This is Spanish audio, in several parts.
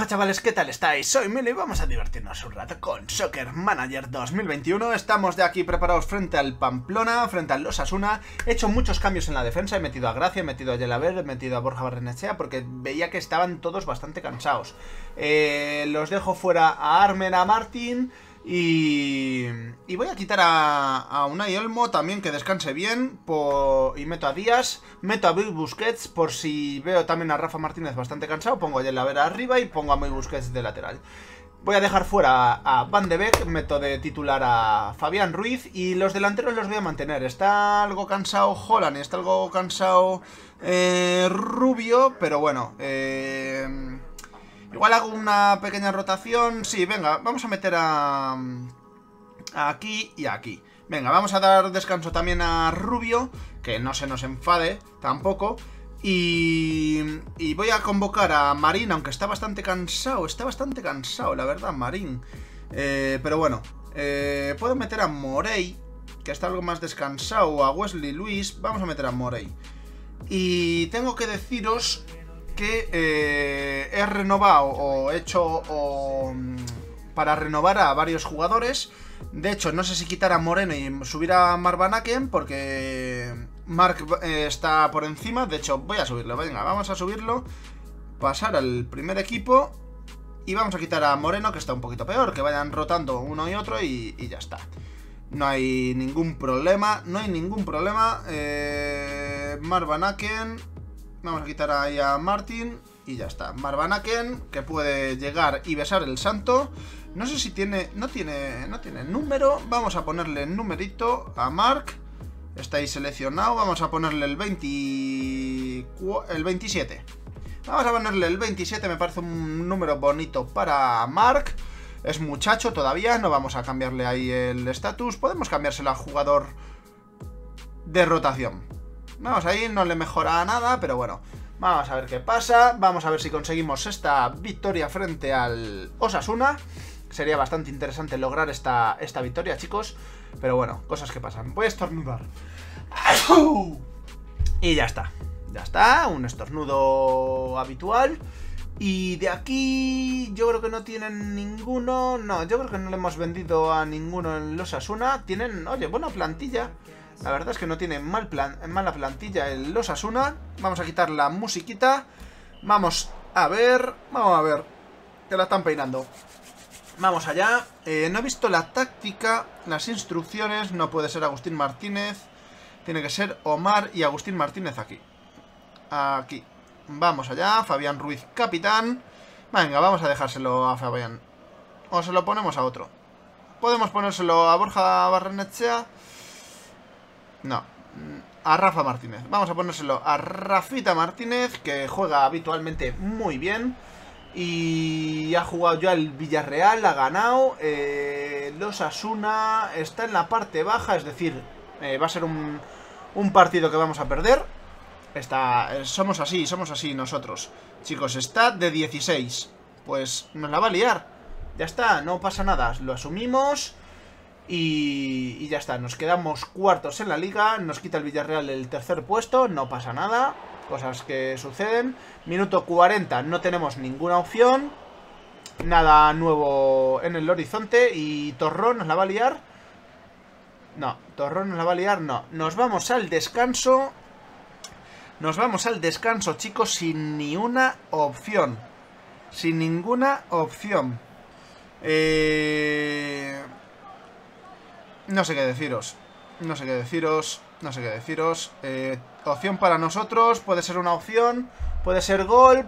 Hola chavales, ¿qué tal estáis? Soy Milo y vamos a divertirnos un rato con Soccer Manager 2021. Estamos ya aquí preparados frente al Pamplona, frente al Osasuna. He hecho muchos cambios en la defensa, he metido a Gracia, he metido a Yelaber, he metido a Borja Barrenetxea porque veía que estaban todos bastante cansados. Los dejo fuera a Armen, a Martín y voy a quitar a Unai Olmo también, que descanse bien, y meto a Díaz, meto a Bill Busquets por si veo también a Rafa Martínez bastante cansado, pongo a Yelaber arriba y pongo a Moi Busquets de lateral. Voy a dejar fuera a Van de Beek, meto de titular a Fabián Ruiz y los delanteros los voy a mantener. Está algo cansado Haaland, está algo cansado Rubio, pero bueno... Igual hago una pequeña rotación. Sí, venga, vamos a meter a aquí y a aquí. Venga, vamos a dar descanso también a Rubio, que no se nos enfade tampoco. Y voy a convocar a Marín, aunque está bastante cansado, la verdad, Marín. Pero bueno, puedo meter a Morey, que está algo más descansado, a Wesley Luis. Vamos a meter a Morey. Y tengo que deciros... que he renovado o he hecho para renovar a varios jugadores. De hecho, no sé si quitar a Moreno y subir a Mark Van Aken, porque Mark está por encima. De hecho, voy a subirlo. Venga, vamos a subirlo, pasar al primer equipo y vamos a quitar a Moreno, que está un poquito peor. Que vayan rotando uno y otro y ya está. No hay ningún problema, no hay ningún problema. Mark Van Aken... Vamos a quitar ahí a Martín y ya está. Mark Van Aken, que puede llegar y besar el santo. No sé si tiene... No tiene número. Vamos a ponerle numerito a Mark. Está ahí seleccionado. Vamos a ponerle el 27. Vamos a ponerle el 27. Me parece un número bonito para Mark. Es muchacho todavía. No vamos a cambiarle ahí el estatus. Podemos cambiárselo a jugador de rotación. Vamos ahí, no le mejora nada, pero bueno, vamos a ver qué pasa. Vamos a ver si conseguimos esta victoria frente al Osasuna. Sería bastante interesante lograr esta victoria, chicos. Pero bueno, cosas que pasan. Voy a estornudar. Y ya está. Ya está, un estornudo habitual. Y de aquí yo creo que no tienen ninguno. No, yo creo que no le hemos vendido a ninguno en el Osasuna. Tienen, oye, buena plantilla. La verdad es que no tiene mala plantilla el Osasuna. Vamos a quitar la musiquita. Vamos a ver. Que la están peinando. Vamos allá. No he visto la táctica, las instrucciones. No puede ser Agustín Martínez. Tiene que ser Omar y Agustín Martínez aquí. Aquí. Vamos allá. Fabián Ruiz, capitán. Venga, vamos a dejárselo a Fabián. O se lo ponemos a otro. Podemos ponérselo a Borja Barrenetxea. No, a Rafa Martínez. Vamos a ponérselo a Rafita Martínez, que juega habitualmente muy bien. Y ha jugado ya el Villarreal, ha ganado. Los Asuna está en la parte baja, es decir, va a ser un partido que vamos a perder. Somos así nosotros. Chicos, está de 16. Pues nos la va a liar. Ya está, no pasa nada, lo asumimos. Y ya está, nos quedamos cuartos en la liga, nos quita el Villarreal el tercer puesto, no pasa nada, cosas que suceden. Minuto 40, no tenemos ninguna opción, nada nuevo en el horizonte y Torrón nos la va a liar. No, Torrón nos la va a liar, no. Nos vamos al descanso, chicos, sin ni una opción, sin ninguna opción. No sé qué deciros. Opción para nosotros, puede ser una opción, puede ser gol,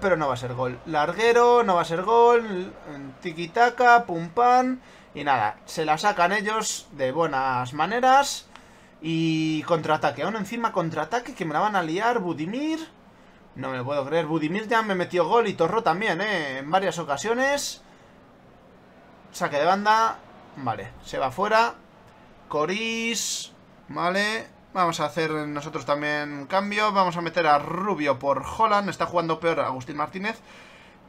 pero no va a ser gol. Larguero, no va a ser gol, tiquitaca, pum pam, y nada, se la sacan ellos de buenas maneras. Y contraataque, aún encima contraataque, que me la van a liar. Budimir, no me lo puedo creer, Budimir ya me metió gol y Torró también, en varias ocasiones. Saque de banda. Vale, se va fuera Coris. Vale, vamos a hacer nosotros también cambio. Vamos a meter a Rubio por Haaland. Está jugando peor Agustín Martínez.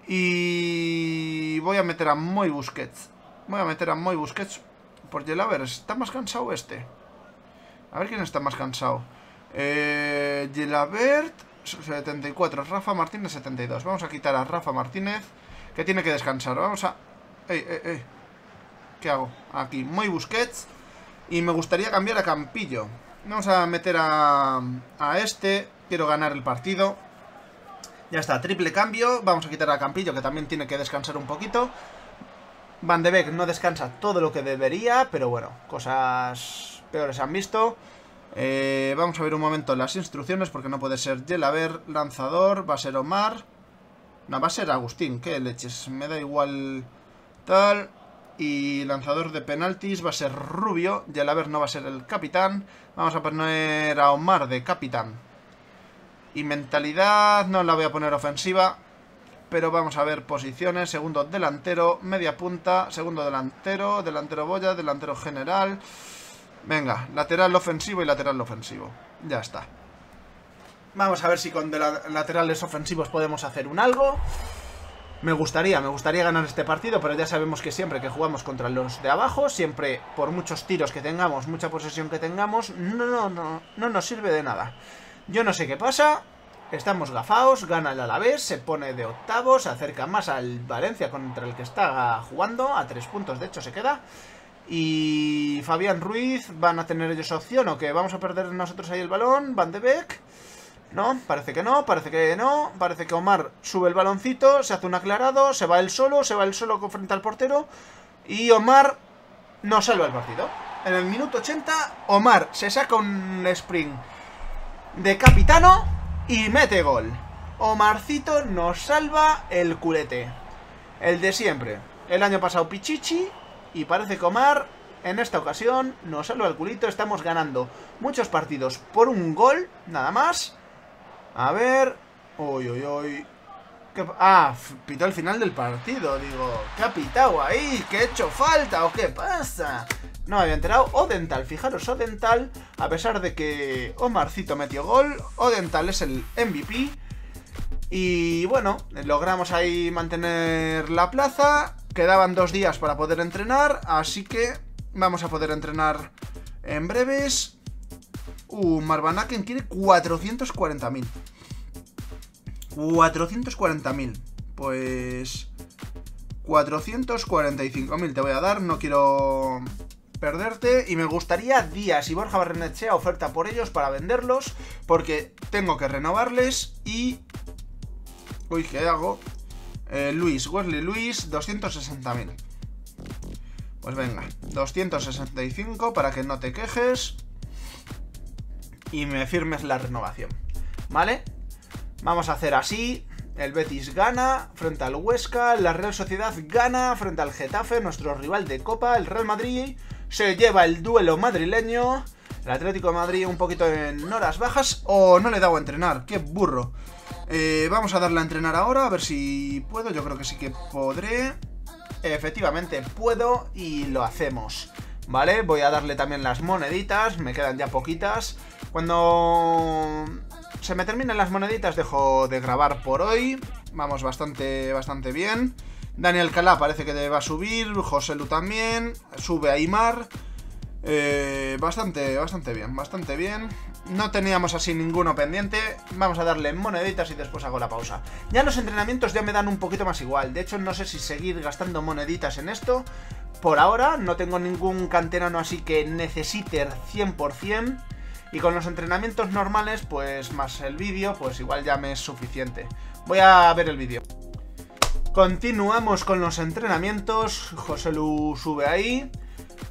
Y voy a meter a Moi Busquets. Por Yelaber. Está más cansado este. A ver quién está más cansado. Yelaber 74, Rafa Martínez 72. Vamos a quitar a Rafa Martínez, que tiene que descansar. Vamos a... ¿Qué hago? Aquí, Moi Busquets. Y me gustaría cambiar a Campillo. Vamos a meter a este. Quiero ganar el partido. Ya está, triple cambio. Vamos a quitar a Campillo, que también tiene que descansar un poquito. Van de Beek no descansa todo lo que debería, pero bueno, cosas peores han visto. Vamos a ver un momento las instrucciones, porque no puede ser Yelaber, lanzador, va a ser Omar. No, va a ser Agustín, qué leches, me da igual tal. Y lanzador de penaltis va a ser Rubio, Yelaber no va a ser el capitán. Vamos a poner a Omar de capitán. Y mentalidad, no la voy a poner ofensiva. Pero vamos a ver posiciones, segundo delantero, media punta, segundo delantero, delantero boya, delantero general. Venga, lateral ofensivo y lateral ofensivo. Ya está. Vamos a ver si con laterales ofensivos podemos hacer un algo. Me gustaría ganar este partido, pero ya sabemos que siempre que jugamos contra los de abajo, siempre por muchos tiros que tengamos, mucha posesión que tengamos, no nos sirve de nada. Yo no sé qué pasa. Estamos gafaos, gana el Alavés, se pone de octavos, se acerca más al Valencia contra el que está jugando, a 3 puntos de hecho se queda. Y Fabián Ruiz, ¿van a tener ellos opción o qué? ¿Vamos a perder nosotros ahí el balón? ¿Van de Beek? No, parece que no, parece que no, parece que Omar sube el baloncito, se hace un aclarado, se va él solo frente al portero y Omar no salva el partido. En el minuto 80, Omar se saca un sprint de capitano y mete gol. Omarcito nos salva el culete. El de siempre. El año pasado pichichi. Y parece que Omar en esta ocasión nos salva el culito. Estamos ganando muchos partidos por un gol. Nada más. A ver. Uy, uy, uy. Ah, pitó el final del partido. Digo, ¿qué ha pitado ahí? ¿Qué ha hecho falta o qué pasa? No me había enterado. Odental, fijaros, Odental, a pesar de que Omarcito metió gol, Odental es el MVP. Y bueno, logramos ahí mantener la plaza. Quedaban 2 días para poder entrenar, así que vamos a poder entrenar en breves. Mark Van Aken quiere 440.000. 440.000. Pues 445.000 te voy a dar. No quiero perderte. Y me gustaría Díaz y Borja Barrenetxea oferta por ellos para venderlos, porque tengo que renovarles. Y... uy, ¿qué hago? Luis, Wesley Luis, 260.000. Pues venga, 265 para que no te quejes y me firmes la renovación, ¿vale? Vamos a hacer así. El Betis gana frente al Huesca, la Real Sociedad gana frente al Getafe, nuestro rival de Copa. El Real Madrid se lleva el duelo madrileño, el Atlético de Madrid un poquito en horas bajas. No le he dado a entrenar, qué burro. Vamos a darle a entrenar ahora, a ver si puedo. Yo creo que sí que podré. Efectivamente puedo y lo hacemos, ¿vale? Voy a darle también las moneditas, me quedan ya poquitas. Cuando se me terminan las moneditas dejo de grabar por hoy. Vamos bastante bien. Daniel Calá parece que va a subir, José Lu también, sube Aymar. Bastante bien. No teníamos así ninguno pendiente. Vamos a darle moneditas y después hago la pausa. Ya los entrenamientos ya me dan un poquito más igual. De hecho no sé si seguir gastando moneditas en esto. Por ahora no tengo ningún canterano así que necesite 100%. Y con los entrenamientos normales, pues más el vídeo, pues igual ya me es suficiente. Voy a ver el vídeo. Continuamos con los entrenamientos. José Lu sube ahí.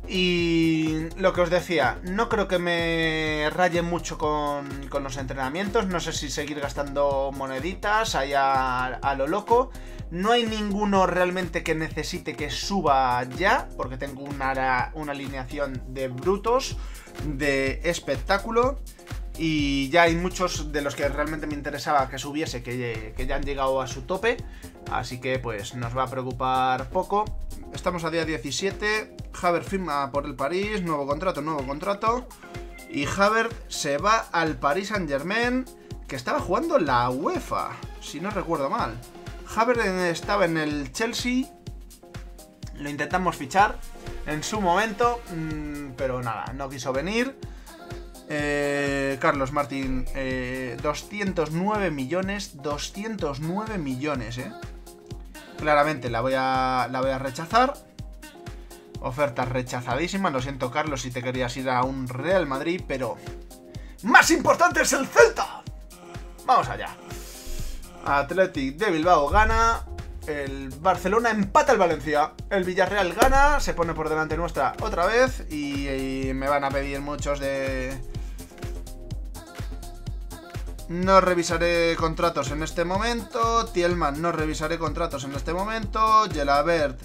Y lo que os decía, no creo que me raye mucho con los entrenamientos. No sé si seguir gastando moneditas ahí a lo loco. No hay ninguno realmente que necesite que suba ya, porque tengo una alineación de brutos, de espectáculo. Y ya hay muchos de los que realmente me interesaba que subiese, que ya han llegado a su tope. Así que pues nos va a preocupar poco. Estamos a día 17. Javert firma por el París, nuevo contrato. Y Javert se va al Paris Saint-Germain, que estaba jugando la UEFA, si no recuerdo mal. Javert estaba en el Chelsea, lo intentamos fichar en su momento, pero nada, no quiso venir. Carlos Martín, 209 millones, claramente la voy a rechazar. Ofertas rechazadísimas. Lo siento, Carlos, si te querías ir a un Real Madrid, pero más importante es el Celta. Vamos allá. Athletic de Bilbao gana, el Barcelona empata al Valencia, el Villarreal gana, se pone por delante nuestra otra vez y me van a pedir muchos de... No revisaré contratos en este momento. Thielmann, no revisaré contratos en este momento. Yelaber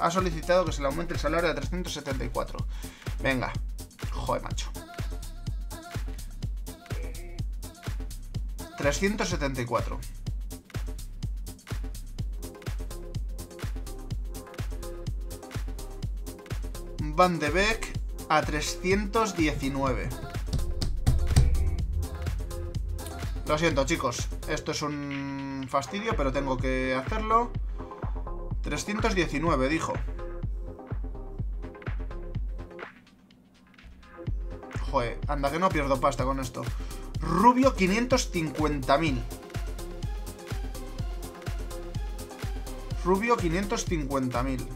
ha solicitado que se le aumente el salario a 374. Venga, joder, macho, 374. Van de Beek a 319. Lo siento, chicos, esto es un fastidio, pero tengo que hacerlo. 319, dijo. Joder, anda que no pierdo pasta con esto. Rubio, 550.000. Rubio, 550.000.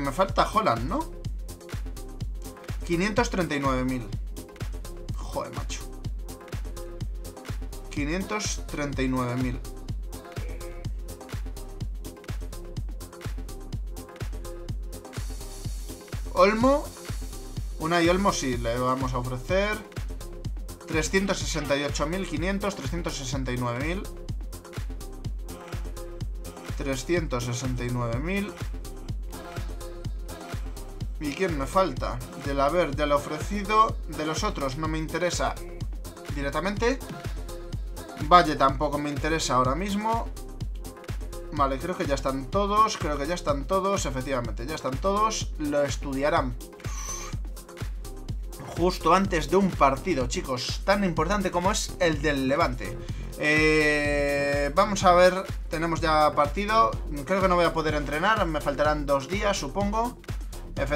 Me falta Haaland, ¿no? 539.000. Joder, macho. 539.000. Olmo, Unai Olmo sí, le vamos a ofrecer 368.500, 369.000, 369.000. ¿Y quién me falta? Del haber, del ofrecido, de los otros no me interesa directamente. Valle tampoco me interesa ahora mismo. Vale, creo que ya están todos, efectivamente, ya están todos, lo estudiarán justo antes de un partido, chicos, tan importante como es el del Levante. Vamos a ver, tenemos ya partido, creo que no voy a poder entrenar, me faltarán 2 días, supongo, me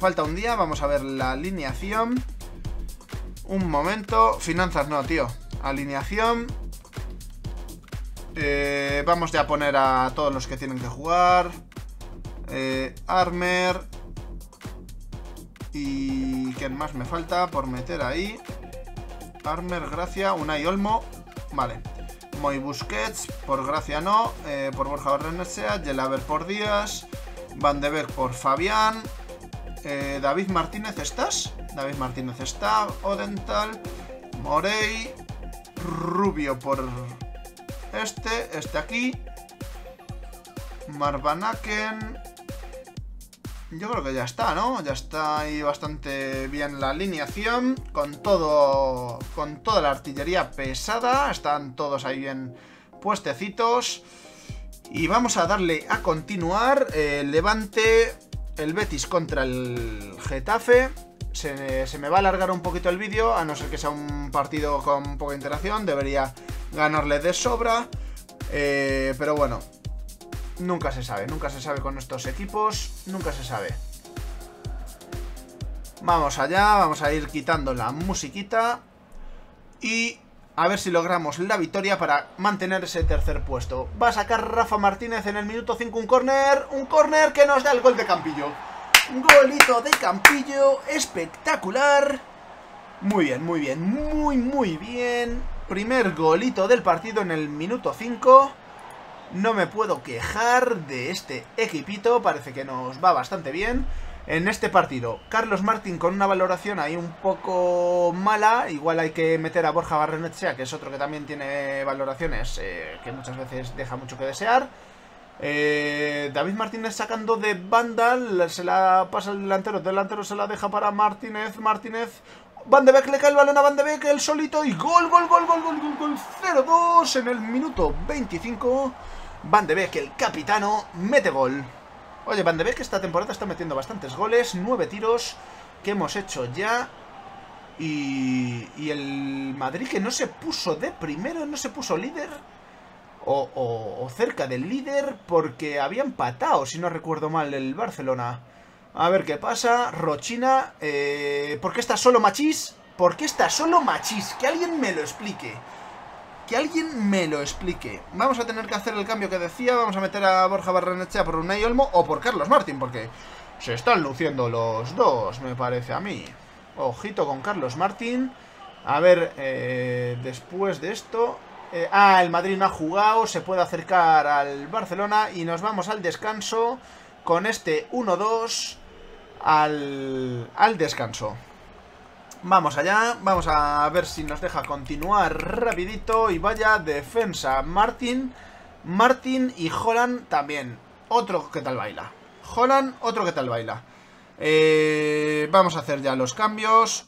falta un día, vamos a ver la alineación, un momento, finanzas no, tío, alineación. Vamos ya a poner a todos los que tienen que jugar. Armer. ¿Y quién más me falta por meter ahí? Armer, Gracia, Unai Olmo. Vale. Moi Busquets, por Gracia no. Por Borja Barrenetxea. Yelaber por Díaz. Van de Beek por Fabián. David Martínez, ¿estás? David Martínez está. Odental. Morey. Rubio por... Este aquí. Mark Van Aken. Yo creo que ya está, ¿no? Ya está ahí bastante bien la alineación. Con toda la artillería pesada. Están todos ahí bien puestecitos. Y vamos a darle a continuar. Levante, el Betis contra el Getafe. Se me va a alargar un poquito el vídeo, a no ser que sea un partido con poca interacción. Debería ganarle de sobra, pero bueno, nunca se sabe con estos equipos, nunca se sabe. Vamos allá, vamos a ir quitando la musiquita y a ver si logramos la victoria para mantener ese tercer puesto. Va a sacar Rafa Martínez en el minuto 5 un córner que nos da el gol de Campillo. Golito de Campillo, espectacular. Muy bien, muy bien, muy bien. Primer golito del partido en el minuto 5. No me puedo quejar de este equipito. Parece que nos va bastante bien en este partido. Carlos Martín con una valoración ahí un poco mala. Igual hay que meter a Borja Barrenetxea, que es otro que también tiene valoraciones que muchas veces deja mucho que desear. David Martínez sacando de banda, se la pasa el delantero. El delantero se la deja para Martínez. Van de Beek, le cae el balón a Van de Beek, el solito y gol, 0-2 en el minuto 25. Van de Beek, el capitano, mete gol. Oye, Van de Beek esta temporada está metiendo bastantes goles, 9 tiros que hemos hecho ya. Y el Madrid, que no se puso de primero, no se puso líder o cerca del líder, porque había empatado, si no recuerdo mal, el Barcelona. A ver qué pasa. Rochina, ¿por qué está solo Machís? ¿Por qué está solo Machís? Que alguien me lo explique. Que alguien me lo explique. Vamos a tener que hacer el cambio que decía. Vamos a meter a Borja Barrenetxea por Unai Olmo o por Carlos Martín, porque se están luciendo los dos, me parece a mí. Ojito con Carlos Martín. A ver, después de esto... el Madrid no ha jugado, se puede acercar al Barcelona y nos vamos al descanso con este 1-2 al descanso. Vamos allá, vamos a ver si nos deja continuar rapidito. Y vaya defensa, Martín y Haaland también. Otro que tal baila. Haaland, otro que tal baila. Vamos a hacer ya los cambios.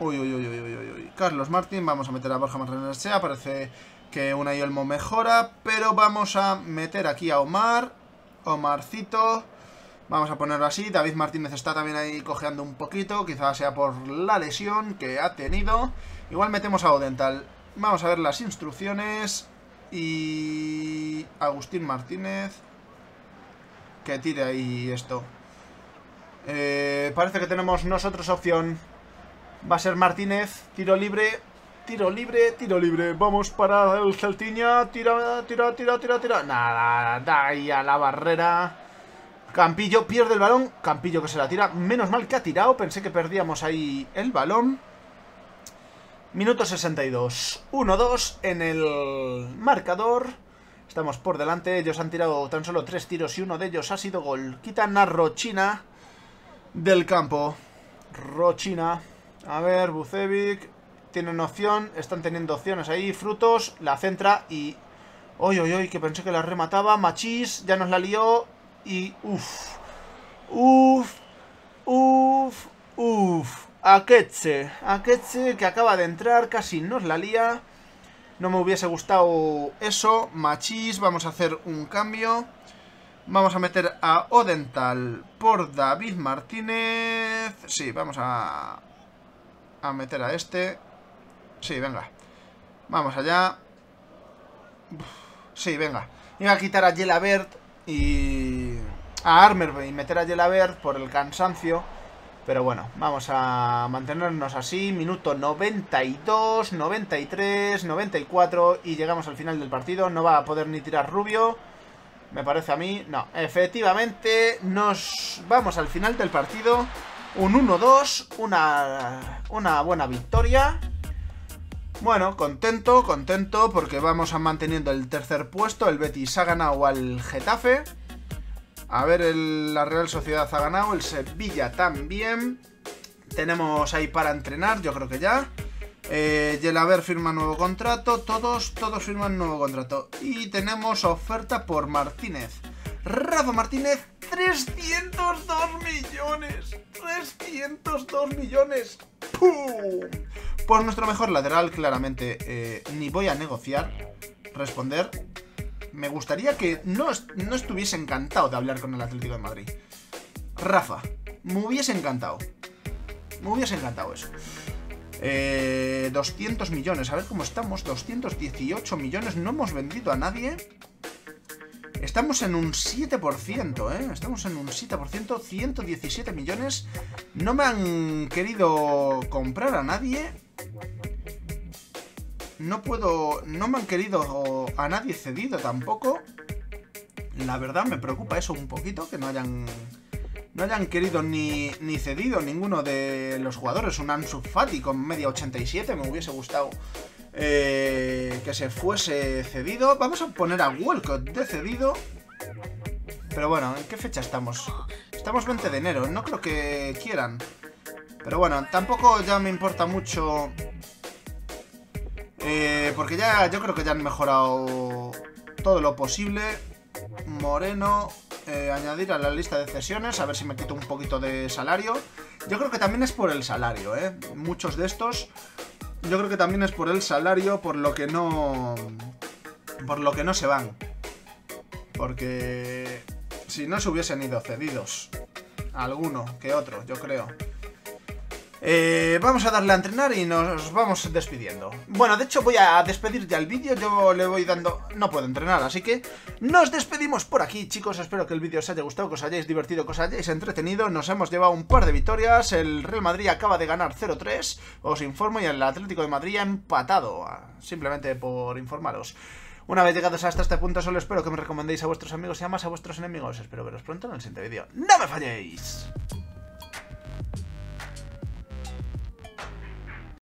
Uy. Carlos Martín, vamos a meter a Borja Barrenetxea. Parece que Unai Olmo mejora, pero vamos a meter aquí a Omarcito. Vamos a ponerlo así. David Martínez está también ahí cojeando un poquito, quizás sea por la lesión que ha tenido. Igual metemos a Odental. Vamos a ver las instrucciones. Y... Agustín Martínez, que tire ahí esto. Parece que tenemos nosotros opción. Va a ser Martínez, tiro libre, vamos para el Celtiña, tira. Nada, da ahí a la barrera. Campillo pierde el balón, Campillo que se la tira, menos mal que ha tirado, pensé que perdíamos ahí el balón. Minuto 62, 1-2 en el marcador, estamos por delante, ellos han tirado tan solo 3 tiros y uno de ellos ha sido gol. Quitan a Rochina del campo, Rochina. A ver, Bucevic, tienen opción, están teniendo opciones ahí, Frutos, la centra y... ¡Oy! Que pensé que la remataba, Machís, ya nos la lió y... ¡Uf! Aketse, que acaba de entrar, casi nos la lía. No me hubiese gustado eso, Machís, vamos a hacer un cambio. Vamos a meter a Odental por David Martínez... Sí, vamos a meter a este. Sí, venga. Vamos allá. Sí, venga. Iba a quitar a Yelaber y a Armer y meter a Yelaber por el cansancio. Pero bueno, vamos a mantenernos así. Minuto 92, 93, 94 y llegamos al final del partido. No va a poder ni tirar Rubio, me parece a mí. No, efectivamente nos vamos al final del partido. Un 1-2, una buena victoria. Bueno, contento porque vamos a manteniendo el tercer puesto. El Betis ha ganado al Getafe. A ver, la Real Sociedad ha ganado, el Sevilla también. Tenemos ahí para entrenar, yo creo que ya. Yelaber firma nuevo contrato, todos firman nuevo contrato. Y tenemos oferta por Martínez. Rafa Martínez, 302 millones. ¡Pum! Por nuestro mejor lateral, claramente, ni voy a negociar, responder. Me gustaría que no estuviese encantado de hablar con el Atlético de Madrid. Rafa, me hubiese encantado eso. 200 millones, a ver cómo estamos, 218 millones, no hemos vendido a nadie. Estamos en un 7%, estamos en un 7%, 117 millones. No me han querido comprar a nadie. No me han querido a nadie cedido tampoco. La verdad me preocupa eso un poquito, que no hayan querido ni cedido ninguno de los jugadores. Un Ansu Fati con media 87, me hubiese gustado... que se fuese cedido. Vamos a poner a Walcott de cedido. Pero bueno, ¿en qué fecha estamos? Estamos 20 de enero, no creo que quieran. Pero bueno, tampoco ya me importa mucho, porque ya yo creo que ya han mejorado todo lo posible. Moreno, añadir a la lista de cesiones. A ver si me quito un poquito de salario. Yo creo que también es por el salario, muchos de estos. Yo creo que también es por el salario, por lo que no se van. Porque si no se hubiesen ido cedidos, alguno que otro, yo creo. Vamos a darle a entrenar y nos vamos despidiendo. Bueno, de hecho voy a despedir ya el vídeo. Yo le voy dando... No puedo entrenar, así que nos despedimos por aquí, chicos. Espero que el vídeo os haya gustado, que os hayáis divertido, que os hayáis entretenido. Nos hemos llevado un par de victorias. El Real Madrid acaba de ganar 0-3, os informo, y el Atlético de Madrid ha empatado, simplemente por informaros. Una vez llegados hasta este punto, solo espero que me recomendéis a vuestros amigos y además a vuestros enemigos. Espero veros pronto en el siguiente vídeo. ¡No me falléis!